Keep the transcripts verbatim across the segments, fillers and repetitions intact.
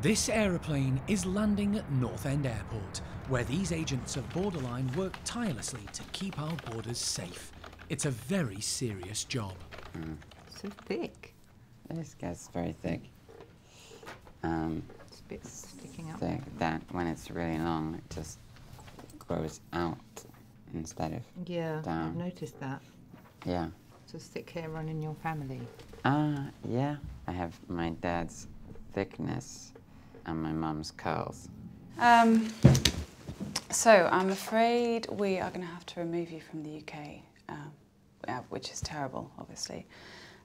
This aeroplane is landing at North End Airport, where these agents of Borderline work tirelessly to keep our borders safe. It's a very serious job. Mm. So thick. This guy's very thick. Um, it's a bit sticking out. Thick. That, when it's really long, it just grows out instead of yeah, down. I've noticed that. Yeah. Does thick hair run in your family? Ah, uh, yeah. I have my dad's thickness and my mum's curls. Um, so I'm afraid we are going to have to remove you from the U K, uh, which is terrible, obviously.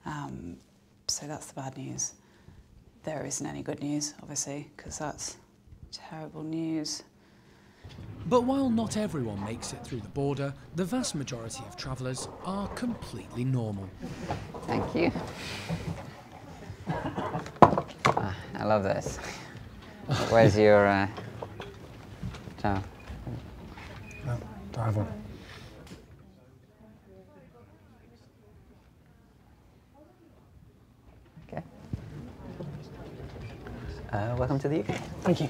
Um, so that's the bad news. There isn't any good news, obviously, because that's terrible news. But while not everyone makes it through the border, the vast majority of travellers are completely normal. Thank you. I love this. Where's your uh, towel? No, don't have one. Okay. Uh, welcome to the U K. Thank you.